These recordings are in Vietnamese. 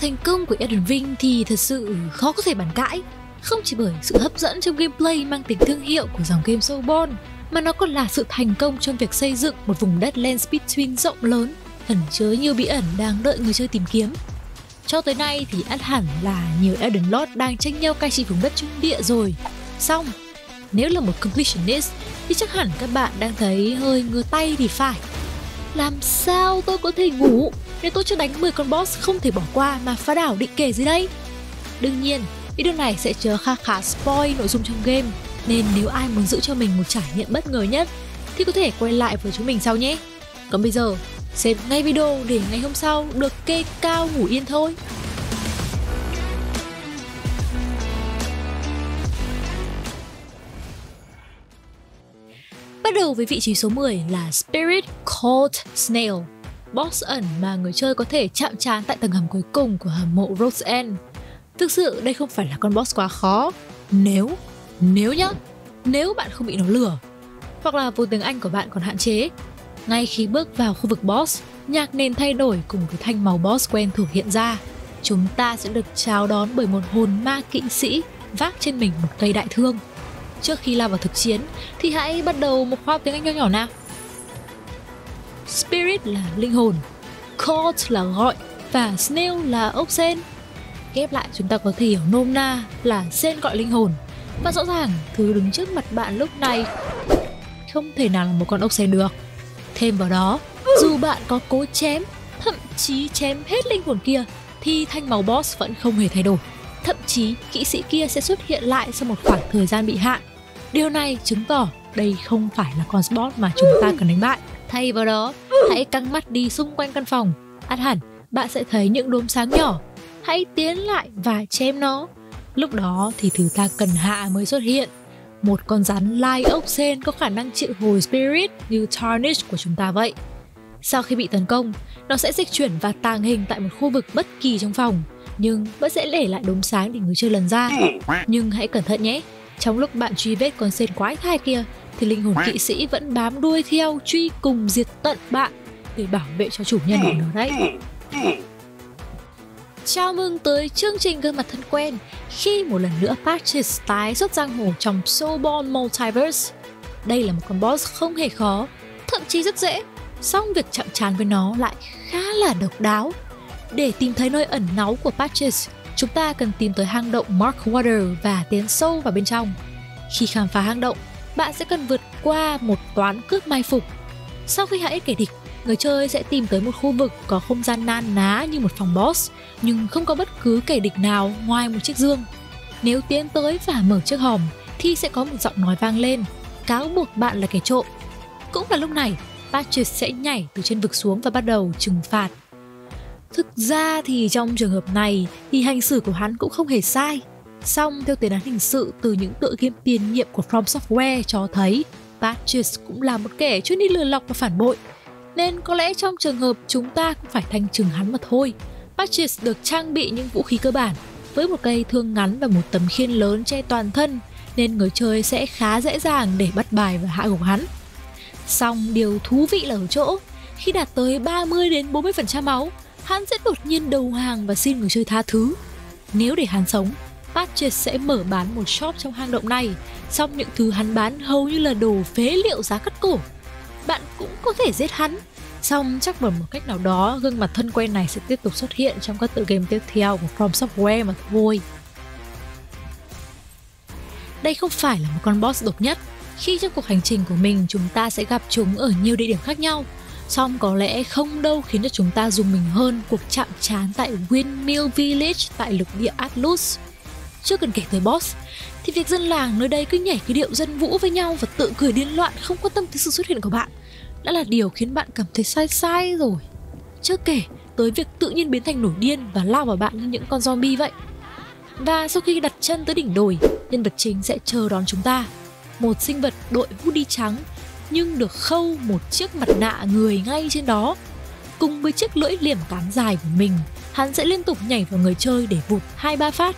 thành công của Elden Ring thì thật sự khó có thể bàn cãi. Không chỉ bởi sự hấp dẫn trong gameplay mang tính thương hiệu của dòng game Soulborne, mà nó còn là sự thành công trong việc xây dựng một vùng đất Lands Between rộng lớn, ẩn chứa nhiều bí ẩn đang đợi người chơi tìm kiếm. Cho tới nay thì ắt hẳn là nhiều Elden Lord đang tranh nhau cai trị vùng đất trũng địa rồi. Xong, nếu là một completionist thì chắc hẳn các bạn đang thấy hơi ngứa tay thì phải. Làm sao tôi có thể ngủ nếu tôi chưa đánh 10 con boss không thể bỏ qua mà phá đảo định kể dưới đây? Đương nhiên, video này sẽ chứa khá spoil nội dung trong game, nên nếu ai muốn giữ cho mình một trải nghiệm bất ngờ nhất thì có thể quay lại với chúng mình sau nhé. Còn bây giờ, xem ngay video để ngày hôm sau được kê cao ngủ yên thôi. Bắt đầu với vị trí số 10 là Spirit-Caller Snail, boss ẩn mà người chơi có thể chạm trán tại tầng hầm cuối cùng của hầm mộ Roseanne. Thực sự đây không phải là con boss quá khó, nếu bạn không bị nó lừa, hoặc là vốn tiếng Anh của bạn còn hạn chế. Ngay khi bước vào khu vực boss, nhạc nền thay đổi cùng với thanh màu boss quen thuộc hiện ra. Chúng ta sẽ được chào đón bởi một hồn ma kỵ sĩ vác trên mình một cây đại thương. Trước khi lao vào thực chiến thì hãy bắt đầu một khóa học tiếng Anh nhỏ nhỏ nào. Spirit là linh hồn, Call là gọi và Snail là ốc sên. Ghép lại chúng ta có thể hiểu nôm na là sên gọi linh hồn. Và rõ ràng thứ đứng trước mặt bạn lúc này không thể nào là một con ốc sên được. Thêm vào đó, dù bạn có cố chém, thậm chí chém hết linh hồn kia thì thanh máu boss vẫn không hề thay đổi. Thậm chí kỵ sĩ kia sẽ xuất hiện lại sau một khoảng thời gian bị hạn. Điều này chứng tỏ đây không phải là con boss mà chúng ta cần đánh bại. Thay vào đó, hãy căng mắt đi xung quanh căn phòng. Ắt hẳn bạn sẽ thấy những đốm sáng nhỏ. Hãy tiến lại và chém nó. Lúc đó thì thứ ta cần hạ mới xuất hiện. Một con rắn lai ốc sên có khả năng triệu hồi spirit như Tarnish của chúng ta vậy. Sau khi bị tấn công, nó sẽ dịch chuyển và tàng hình tại một khu vực bất kỳ trong phòng, nhưng vẫn sẽ để lại đốm sáng để người chơi lần ra. Nhưng hãy cẩn thận nhé, trong lúc bạn truy vết con sên quái thai kia thì linh hồn kỵ sĩ vẫn bám đuôi theo, truy cùng diệt tận bạn để bảo vệ cho chủ nhân của nó đấy. Chào mừng tới chương trình Gương Mặt Thân Quen, khi một lần nữa Patches tái xuất giang hồ trong Soulborne Multiverse. Đây là một con boss không hề khó, thậm chí rất dễ, song việc chạm trán với nó lại khá là độc đáo. Để tìm thấy nơi ẩn náu của Patches, chúng ta cần tìm tới hang động Markwater và tiến sâu vào bên trong. Khi khám phá hang động, bạn sẽ cần vượt qua một toán cướp mai phục. Sau khi hãy kẻ địch, người chơi sẽ tìm tới một khu vực có không gian nan ná như một phòng boss, nhưng không có bất cứ kẻ địch nào ngoài một chiếc dương. Nếu tiến tới và mở chiếc hòm thì sẽ có một giọng nói vang lên, cáo buộc bạn là kẻ trộm. Cũng là lúc này, Patches sẽ nhảy từ trên vực xuống và bắt đầu trừng phạt. Thực ra thì trong trường hợp này thì hành xử của hắn cũng không hề sai. Song theo tiền án hình sự từ những tựa game tiền nhiệm của FromSoftware cho thấy, Patches cũng là một kẻ chuyên đi lừa lọc và phản bội. Nên có lẽ trong trường hợp chúng ta cũng phải thanh trừng hắn mà thôi. Patches được trang bị những vũ khí cơ bản với một cây thương ngắn và một tấm khiên lớn che toàn thân, nên người chơi sẽ khá dễ dàng để bắt bài và hạ gục hắn. Song điều thú vị là ở chỗ, khi đạt tới 30-40% máu, hắn sẽ đột nhiên đầu hàng và xin người chơi tha thứ. Nếu để hắn sống, Patches sẽ mở bán một shop trong hang động này, song những thứ hắn bán hầu như là đồ phế liệu giá cắt cổ. Bạn cũng có thể giết hắn, song chắc bằng một cách nào đó gương mặt thân quen này sẽ tiếp tục xuất hiện trong các tựa game tiếp theo của FromSoftware mà thôi. Đây không phải là một con boss độc nhất, khi trong cuộc hành trình của mình chúng ta sẽ gặp chúng ở nhiều địa điểm khác nhau, song có lẽ không đâu khiến cho chúng ta rùng mình hơn cuộc chạm trán tại Windmill Village tại lục địa Atlas. Chưa cần kể tới boss, thì việc dân làng nơi đây cứ nhảy cái điệu dân vũ với nhau và tự cười điên loạn không quan tâm tới sự xuất hiện của bạn đã là điều khiến bạn cảm thấy sai rồi. Chưa kể tới việc tự nhiên biến thành nổi điên và lao vào bạn như những con zombie vậy. Và sau khi đặt chân tới đỉnh đồi, nhân vật chính sẽ chờ đón chúng ta. Một sinh vật đội hoodie trắng nhưng được khâu một chiếc mặt nạ người ngay trên đó. Cùng với chiếc lưỡi liềm cán dài của mình, hắn sẽ liên tục nhảy vào người chơi để vụt 2-3 phát.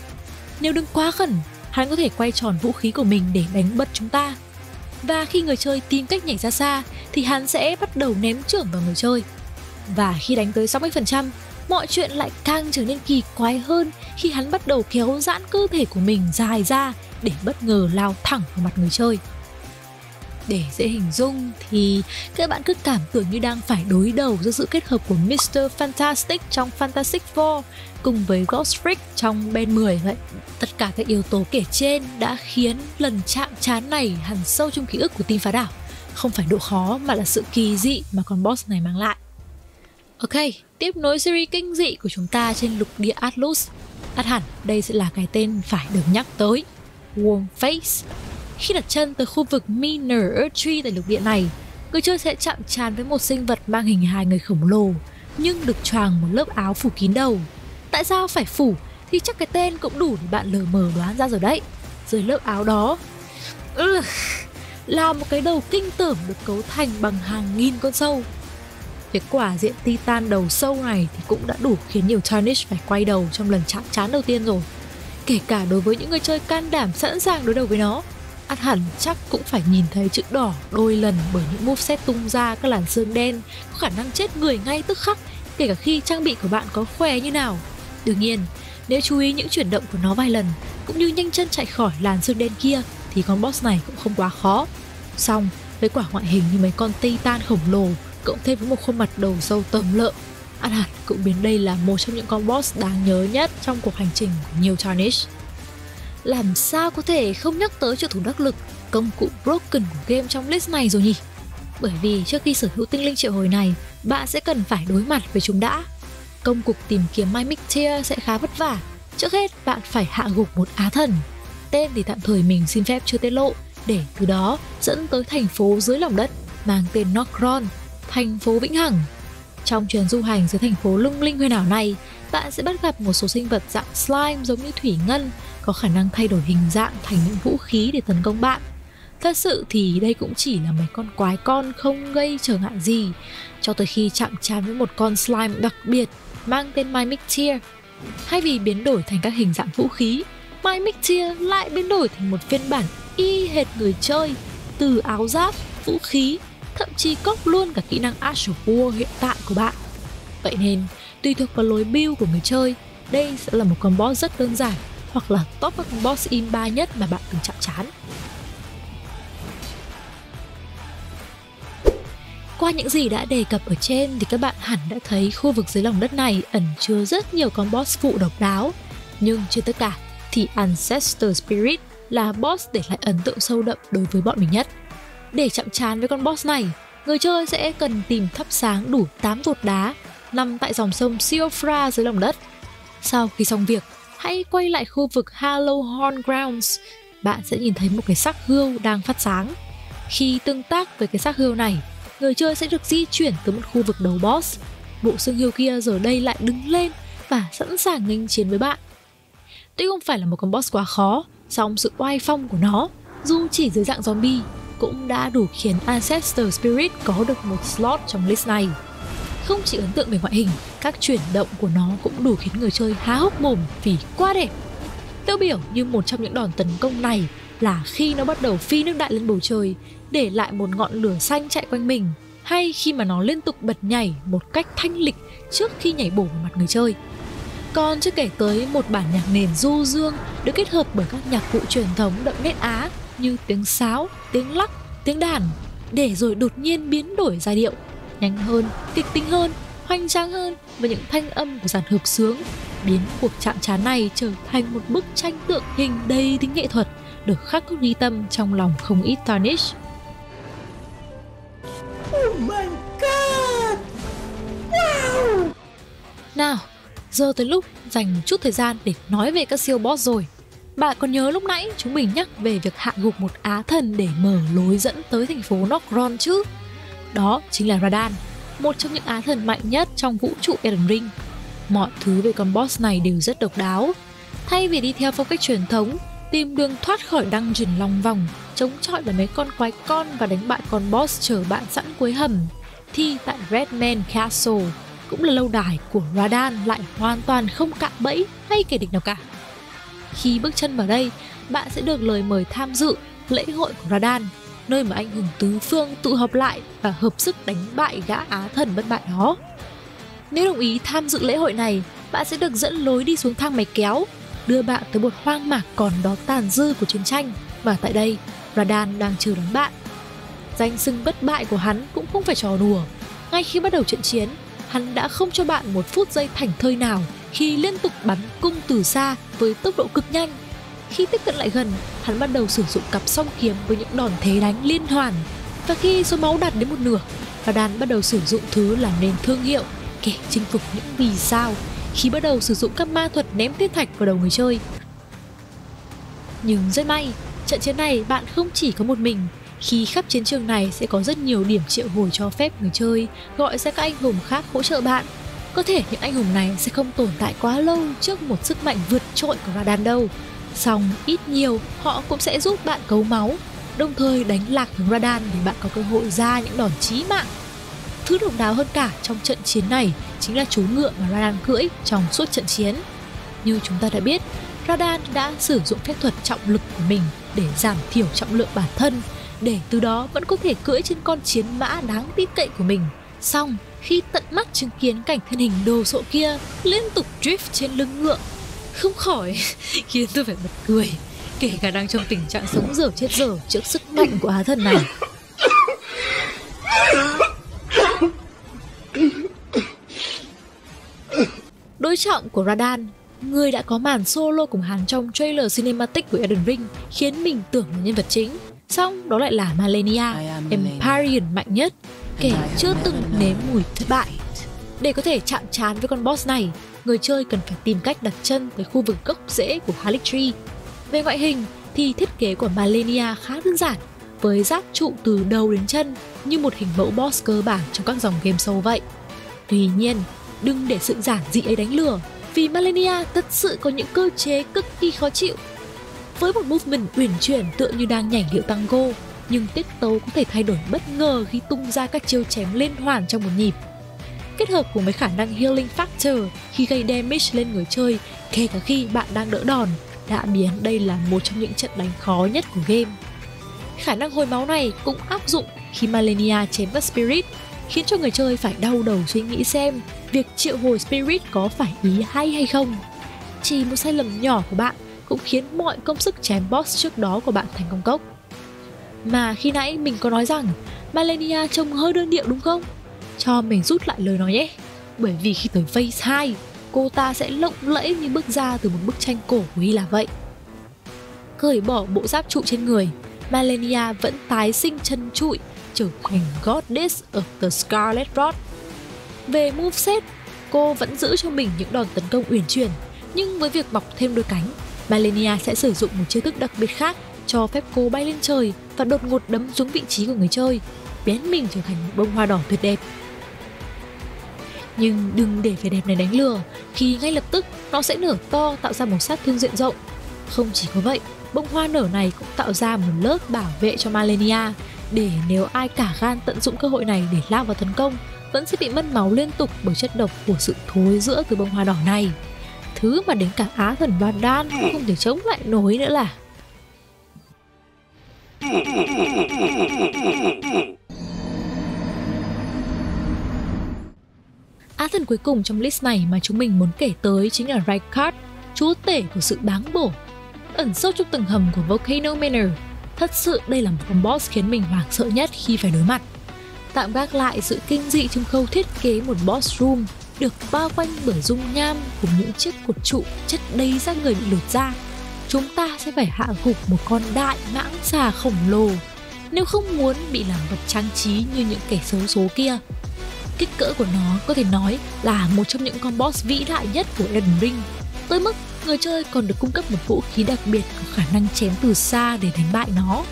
Nếu đứng quá gần, hắn có thể quay tròn vũ khí của mình để đánh bật chúng ta. Và khi người chơi tìm cách nhảy ra xa thì hắn sẽ bắt đầu ném chưởng vào người chơi. Và khi đánh tới 60%, mọi chuyện lại càng trở nên kỳ quái hơn khi hắn bắt đầu kéo giãn cơ thể của mình dài ra để bất ngờ lao thẳng vào mặt người chơi. Để dễ hình dung thì các bạn cứ cảm tưởng như đang phải đối đầu giữa sự kết hợp của Mr. Fantastic trong Fantastic 4 cùng với Ghost Freak trong Ben 10 vậy. Tất cả các yếu tố kể trên đã khiến lần chạm trán này hằn sâu trong ký ức của team Phá Đảo. Không phải độ khó mà là sự kỳ dị mà con boss này mang lại. Ok, tiếp nối series kinh dị của chúng ta trên lục địa Atlas. Ắt hẳn đây sẽ là cái tên phải được nhắc tới, Wormface. Khi đặt chân tới khu vực Miner Earth Tree tại lục địa này, người chơi sẽ chạm trán với một sinh vật mang hình hài người khổng lồ nhưng được choàng một lớp áo phủ kín đầu. Tại sao phải phủ thì chắc cái tên cũng đủ để bạn lờ mờ đoán ra rồi đấy. Dưới lớp áo đó là một cái đầu kinh tởm được cấu thành bằng hàng nghìn con sâu. Cái quả diện titan đầu sâu này thì cũng đã đủ khiến nhiều tarnish phải quay đầu trong lần chạm trán đầu tiên rồi. Kể cả đối với những người chơi can đảm sẵn sàng đối đầu với nó, ắt hẳn chắc cũng phải nhìn thấy chữ đỏ đôi lần bởi những moveset tung ra các làn sương đen có khả năng chết người ngay tức khắc, kể cả khi trang bị của bạn có khỏe như nào. Đương nhiên, nếu chú ý những chuyển động của nó vài lần cũng như nhanh chân chạy khỏi làn sương đen kia thì con boss này cũng không quá khó. Xong, với quả ngoại hình như mấy con titan khổng lồ cộng thêm với một khuôn mặt đầu sâu tầm lợn, ắt hẳn cũng biến đây là một trong những con boss đáng nhớ nhất trong cuộc hành trình của nhiều tarnish. Làm sao có thể không nhắc tới trợ thủ đắc lực, công cụ broken của game trong list này rồi nhỉ? Bởi vì trước khi sở hữu tinh linh triệu hồi này, bạn sẽ cần phải đối mặt với chúng đã. Công cuộc tìm kiếm Mimic Tear sẽ khá vất vả. Trước hết bạn phải hạ gục một á thần, tên thì tạm thời mình xin phép chưa tiết lộ, để từ đó dẫn tới thành phố dưới lòng đất mang tên Nokron, thành phố vĩnh hằng. Trong chuyến du hành dưới thành phố lung linh huyền ảo này, bạn sẽ bắt gặp một số sinh vật dạng slime giống như thủy ngân, có khả năng thay đổi hình dạng thành những vũ khí để tấn công bạn. Thật sự thì đây cũng chỉ là mấy con quái con không gây trở ngại gì, cho tới khi chạm trán với một con slime đặc biệt mang tên Mimic Tear. Thay vì biến đổi thành các hình dạng vũ khí, Mimic Tear lại biến đổi thành một phiên bản y hệt người chơi, từ áo giáp, vũ khí, thậm chí cốc luôn cả kỹ năng Astral War hiện tại của bạn. Vậy nên, tùy thuộc vào lối build của người chơi, đây sẽ là một con boss rất đơn giản hoặc là top các con boss in 3 nhất mà bạn từng chạm trán. Qua những gì đã đề cập ở trên thì các bạn hẳn đã thấy khu vực dưới lòng đất này ẩn chứa rất nhiều con boss phụ độc đáo. Nhưng chưa tất cả thì Ancestor Spirit là boss để lại ấn tượng sâu đậm đối với bọn mình nhất. Để chạm trán với con boss này, người chơi sẽ cần tìm thắp sáng đủ 8 cột đá nằm tại dòng sông Siofra dưới lòng đất. Sau khi xong việc, hãy quay lại khu vực Halo Horn Grounds. Bạn sẽ nhìn thấy một cái xác hươu đang phát sáng. Khi tương tác với cái xác hươu này, người chơi sẽ được di chuyển tới một khu vực đầu boss. Bộ xương hươu kia giờ đây lại đứng lên và sẵn sàng nghênh chiến với bạn. Tuy không phải là một con boss quá khó, song sự oai phong của nó, dù chỉ dưới dạng zombie, cũng đã đủ khiến Ancestor Spirit có được một slot trong list này. Không chỉ ấn tượng về ngoại hình, các chuyển động của nó cũng đủ khiến người chơi há hốc mồm vì quá đẹp. Tiêu biểu như một trong những đòn tấn công này là khi nó bắt đầu phi nước đại lên bầu trời, để lại một ngọn lửa xanh chạy quanh mình, hay khi mà nó liên tục bật nhảy một cách thanh lịch trước khi nhảy bổ vào mặt người chơi. Còn chưa kể tới một bản nhạc nền du dương được kết hợp bởi các nhạc cụ truyền thống đậm nét Á như tiếng sáo, tiếng lắc, tiếng đàn, để rồi đột nhiên biến đổi giai điệu, nhanh hơn, kịch tính hơn, hoành tráng hơn với những thanh âm của dàn hợp xướng, biến cuộc chạm trán này trở thành một bức tranh tượng hình đầy tính nghệ thuật được khắc cốt ghi tâm trong lòng không ít tarnish. Oh my God! Wow! Nào, giờ tới lúc dành chút thời gian để nói về các siêu boss rồi. Bạn còn nhớ lúc nãy chúng mình nhắc về việc hạ gục một á thần để mở lối dẫn tới thành phố Nokron chứ? Đó chính là Radahn, một trong những á thần mạnh nhất trong vũ trụ Elden Ring. Mọi thứ về con boss này đều rất độc đáo. Thay vì đi theo phong cách truyền thống, tìm đường thoát khỏi dungeon lòng vòng, chống chọi với mấy con quái con và đánh bại con boss chờ bạn sẵn cuối hầm, thì tại Redman Castle, cũng là lâu đài của Radahn, lại hoàn toàn không cạm bẫy hay kẻ địch nào cả. Khi bước chân vào đây, bạn sẽ được lời mời tham dự lễ hội của Radahn, nơi mà anh hùng tứ phương tụ họp lại và hợp sức đánh bại gã á thần bất bại đó. Nếu đồng ý tham dự lễ hội này, bạn sẽ được dẫn lối đi xuống thang máy kéo, đưa bạn tới một hoang mạc còn đó tàn dư của chiến tranh, và tại đây Radahn đang chờ đón bạn. Danh xưng bất bại của hắn cũng không phải trò đùa. Ngay khi bắt đầu trận chiến, hắn đã không cho bạn một phút giây thảnh thơi nào khi liên tục bắn cung từ xa với tốc độ cực nhanh. Khi tiếp cận lại gần, hắn bắt đầu sử dụng cặp song kiếm với những đòn thế đánh liên hoàn. Và khi số máu đạt đến một nửa, Radahn bắt đầu sử dụng thứ làm nên thương hiệu, kẻ chinh phục những vì sao, khi bắt đầu sử dụng các ma thuật ném thiên thạch vào đầu người chơi. Nhưng rất may, trận chiến này bạn không chỉ có một mình. Khi khắp chiến trường này sẽ có rất nhiều điểm triệu hồi cho phép người chơi gọi ra các anh hùng khác hỗ trợ bạn. Có thể những anh hùng này sẽ không tồn tại quá lâu trước một sức mạnh vượt trội của Radahn đâu. Song ít nhiều họ cũng sẽ giúp bạn cấu máu, đồng thời đánh lạc hướng Radahn để bạn có cơ hội ra những đòn chí mạng. Thứ độc đáo hơn cả trong trận chiến này chính là chú ngựa mà Radahn cưỡi trong suốt trận chiến. Như chúng ta đã biết, Radahn đã sử dụng phép thuật trọng lực của mình để giảm thiểu trọng lượng bản thân, để từ đó vẫn có thể cưỡi trên con chiến mã đáng tin cậy của mình. Xong, khi tận mắt chứng kiến cảnh thân hình đồ sộ kia liên tục drift trên lưng ngựa, không khỏi khiến tôi phải bật cười, kể cả đang trong tình trạng sống dở chết dở trước sức mạnh của Á Thần này. Đối trọng của Radahn, người đã có màn solo cùng hắn trong trailer cinematic của Elden Ring, khiến mình tưởng là nhân vật chính. Xong đó lại là Malenia, Empyrean mạnh nhất, kẻ chưa từng nếm mùi thất bại. Để có thể chạm trán với con boss này, người chơi cần phải tìm cách đặt chân tới khu vực gốc rễ của Halic Tree. Về ngoại hình thì thiết kế của Malenia khá đơn giản, với giáp trụ từ đầu đến chân như một hình mẫu boss cơ bản trong các dòng game sâu vậy. Tuy nhiên, đừng để sự giản dị ấy đánh lừa, vì Malenia thật sự có những cơ chế cực kỳ khó chịu. Với một movement uyển chuyển tựa như đang nhảy điệu tango, nhưng tiết tấu có thể thay đổi bất ngờ khi tung ra các chiêu chém liên hoàn trong một nhịp. Kết hợp cùng với khả năng healing factor khi gây damage lên người chơi kể cả khi bạn đang đỡ đòn, đã biến đây là một trong những trận đánh khó nhất của game. Khả năng hồi máu này cũng áp dụng khi Malenia chém vào Spirit, khiến cho người chơi phải đau đầu suy nghĩ xem việc triệu hồi Spirit có phải ý hay không. Chỉ một sai lầm nhỏ của bạn cũng khiến mọi công sức chém boss trước đó của bạn thành công cốc. Mà khi nãy mình có nói rằng Malenia trông hơi đơn điệu đúng không? Cho mình rút lại lời nói nhé, bởi vì khi tới phase 2, cô ta sẽ lộng lẫy như bước ra từ một bức tranh cổ của Hy Lạp vậy. Cởi bỏ bộ giáp trụ trên người, Malenia vẫn tái sinh chân trụi, trở thành Goddess of the Scarlet Rot. Về moveset, cô vẫn giữ cho mình những đòn tấn công uyển chuyển, nhưng với việc mọc thêm đôi cánh, Malenia sẽ sử dụng một chiêu thức đặc biệt khác cho phép cô bay lên trời và đột ngột đấm xuống vị trí của người chơi, biến mình trở thành một bông hoa đỏ tuyệt đẹp. Nhưng đừng để vẻ đẹp này đánh lừa, khi ngay lập tức nó sẽ nở to tạo ra một sát thương diện rộng. Không chỉ có vậy, bông hoa nở này cũng tạo ra một lớp bảo vệ cho Malenia, để nếu ai cả gan tận dụng cơ hội này để lao vào tấn công, vẫn sẽ bị mất máu liên tục bởi chất độc của sự thối rữa từ bông hoa đỏ này. Thứ mà đến cả Á Thần Radahn cũng không thể chống lại nổi nữa là... Á Thần cuối cùng trong list này mà chúng mình muốn kể tới chính là Rykard, chúa tể của sự báng bổ, ẩn sâu trong tầng hầm của Volcano Manor. Thật sự đây là một con boss khiến mình hoảng sợ nhất khi phải đối mặt. Tạm gác lại sự kinh dị trong khâu thiết kế một boss room được bao quanh bởi dung nham cùng những chiếc cột trụ chất đầy xác người bị lột ra, chúng ta sẽ phải hạ gục một con đại mãng xà khổng lồ nếu không muốn bị làm vật trang trí như những kẻ xấu số kia. Kích cỡ của nó có thể nói là một trong những con boss vĩ đại nhất của Elden Ring, tới mức người chơi còn được cung cấp một vũ khí đặc biệt có khả năng chém từ xa để đánh bại nó.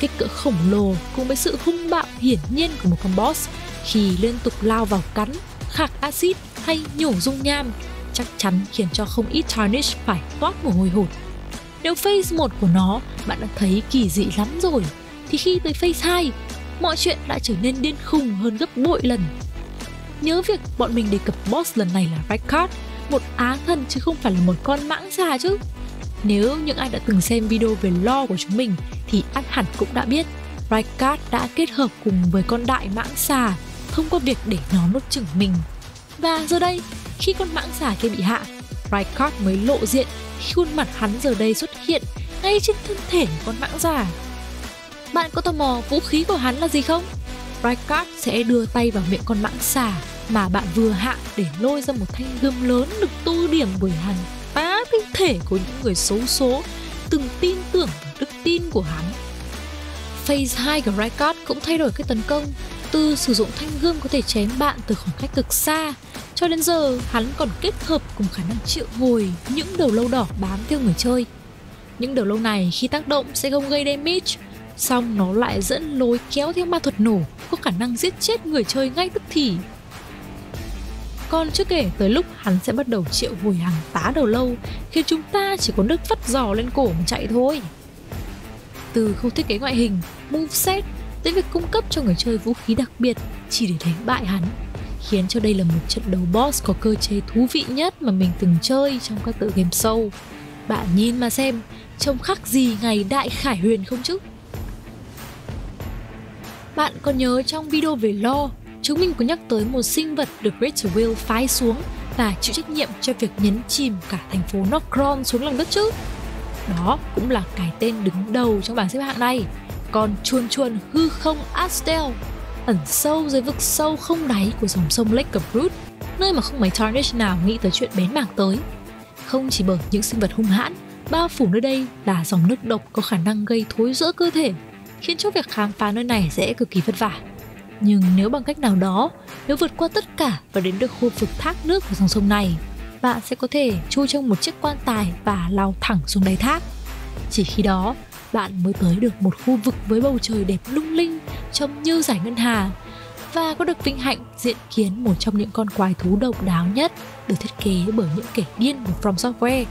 Kích cỡ khổng lồ cùng với sự hung bạo hiển nhiên của một con boss khi liên tục lao vào cắn, khạc acid hay nhổ dung nham chắc chắn khiến cho không ít tarnish phải toát mồ hôi hột. Nếu phase 1 của nó bạn đã thấy kỳ dị lắm rồi, thì khi tới phase 2, mọi chuyện đã trở nên điên khùng hơn gấp bội lần. Nhớ việc bọn mình đề cập boss lần này là Rykard, một Á Thần chứ không phải là một con mãng xà chứ. Nếu những ai đã từng xem video về lore của chúng mình thì ắt hẳn cũng đã biết Rykard đã kết hợp cùng với con đại mãng xà thông qua việc để nó nuốt chửng mình. Và giờ đây, khi con mãng xà kia bị hạ, Rykard mới lộ diện khi khuôn mặt hắn giờ đây xuất hiện ngay trên thân thể con mãng xà. Bạn có tò mò vũ khí của hắn là gì không? Rykard sẽ đưa tay vào miệng con mãng xà mà bạn vừa hạ để lôi ra một thanh gươm lớn được tô điểm bởi hắn phá tinh thể của những người xấu số từng tin tưởng vào đức tin của hắn. Phase 2 của Rykard cũng thay đổi cách tấn công, từ sử dụng thanh gươm có thể chém bạn từ khoảng cách cực xa, cho đến giờ hắn còn kết hợp cùng khả năng triệu hồi những đầu lâu đỏ bám theo người chơi. Những đầu lâu này khi tác động sẽ không gây damage, song nó lại dẫn lối kéo theo ma thuật nổ có khả năng giết chết người chơi ngay tức thì. Còn chưa kể tới lúc hắn sẽ bắt đầu triệu hồi hàng tá đầu lâu, khiến chúng ta chỉ có nước vắt giò lên cổ mà chạy thôi. Từ khâu thiết kế ngoại hình, moveset tới việc cung cấp cho người chơi vũ khí đặc biệt chỉ để đánh bại hắn, khiến cho đây là một trận đấu boss có cơ chế thú vị nhất mà mình từng chơi trong các tựa game show. Bạn nhìn mà xem, trông khác gì ngày Đại Khải Huyền không chứ? Bạn có nhớ trong video về lore, chúng mình có nhắc tới một sinh vật được Greater Will phái xuống và chịu trách nhiệm cho việc nhấn chìm cả thành phố Nokron xuống lòng đất chứ? Đó cũng là cái tên đứng đầu trong bảng xếp hạng này, còn chuồn chuồn hư không Astel, ẩn sâu dưới vực sâu không đáy của dòng sông Lake of Root, nơi mà không mấy Tarnish nào nghĩ tới chuyện bén mảng tới. Không chỉ bởi những sinh vật hung hãn, bao phủ nơi đây là dòng nước độc có khả năng gây thối rữa cơ thể, khiến cho việc khám phá nơi này sẽ cực kỳ vất vả. Nhưng nếu bằng cách nào đó, nếu vượt qua tất cả và đến được khu vực thác nước của dòng sông này, bạn sẽ có thể chui trong một chiếc quan tài và lao thẳng xuống đáy thác. Chỉ khi đó, bạn mới tới được một khu vực với bầu trời đẹp lung linh, trông như giải ngân hà, và có được vinh hạnh diện kiến một trong những con quái thú độc đáo nhất được thiết kế bởi những kẻ điên của FromSoftware.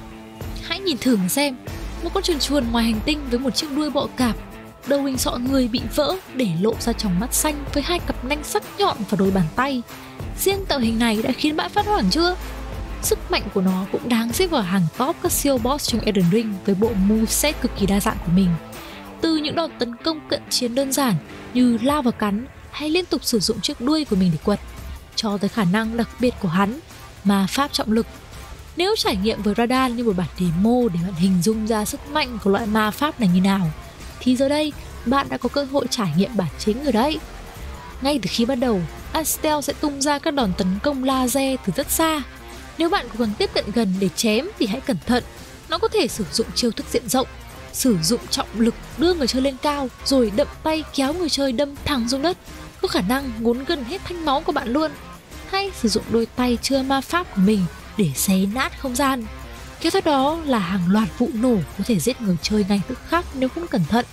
Hãy nhìn thử mà xem, một con chuồn chuồn ngoài hành tinh với một chiếc đuôi bọ cạp, đầu hình sọ người bị vỡ để lộ ra tròng mắt xanh với hai cặp nanh sắc nhọn và đôi bàn tay. Riêng tạo hình này đã khiến bạn phát hoảng chưa? Sức mạnh của nó cũng đáng xếp vào hàng top các siêu boss trong Elden Ring với bộ moveset cực kỳ đa dạng của mình. Từ những đòn tấn công cận chiến đơn giản như lao và cắn hay liên tục sử dụng chiếc đuôi của mình để quật, cho tới khả năng đặc biệt của hắn mà pháp trọng lực. Nếu trải nghiệm với Radahn như một bản demo để bạn hình dung ra sức mạnh của loại ma pháp này như nào, thì giờ đây bạn đã có cơ hội trải nghiệm bản chính rồi đấy. Ngay từ khi bắt đầu, Astel sẽ tung ra các đòn tấn công laser từ rất xa. Nếu bạn cố gắng tiếp cận gần để chém thì hãy cẩn thận, nó có thể sử dụng chiêu thức diện rộng, sử dụng trọng lực đưa người chơi lên cao rồi đậm tay kéo người chơi đâm thẳng xuống đất, có khả năng ngốn gần hết thanh máu của bạn luôn, hay sử dụng đôi tay chưa ma pháp của mình để xé nát không gian. Kéo theo đó là hàng loạt vụ nổ có thể giết người chơi ngay tức khắc nếu không cẩn thận,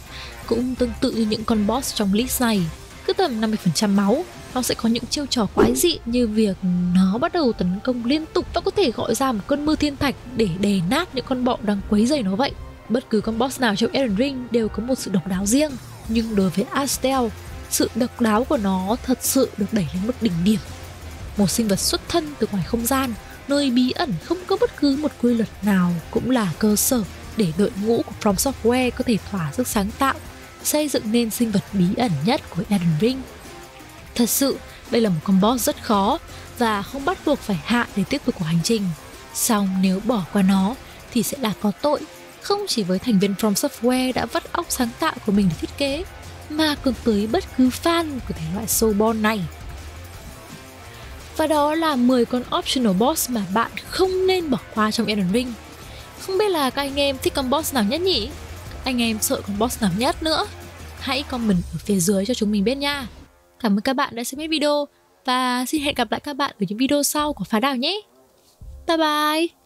cũng tương tự như những con boss trong list này. Cứ tầm 50% máu, nó sẽ có những chiêu trò quái dị như việc nó bắt đầu tấn công liên tục và có thể gọi ra một cơn mưa thiên thạch để đè nát những con bọ đang quấy rầy nó vậy. Bất cứ con boss nào trong Elden Ring đều có một sự độc đáo riêng, nhưng đối với Astel, sự độc đáo của nó thật sự được đẩy lên mức đỉnh điểm. Một sinh vật xuất thân từ ngoài không gian, nơi bí ẩn không có bất cứ một quy luật nào cũng là cơ sở để đội ngũ của FromSoftware có thể thỏa sức sáng tạo, xây dựng nên sinh vật bí ẩn nhất của Elden Ring. Thật sự, đây là một con boss rất khó và không bắt buộc phải hạ để tiếp tục cuộc hành trình. Song nếu bỏ qua nó thì sẽ là có tội, không chỉ với thành viên FromSoftware đã vắt óc sáng tạo của mình để thiết kế, mà còn tới bất cứ fan của thể loại Soulborne này. Và đó là 10 con optional boss mà bạn không nên bỏ qua trong Elden Ring. Không biết là các anh em thích con boss nào nhất nhỉ? Anh em sợ con boss nào nhất nữa? Hãy comment ở phía dưới cho chúng mình biết nha. Cảm ơn các bạn đã xem hết video và xin hẹn gặp lại các bạn ở những video sau của Phá Đảo nhé. Bye bye!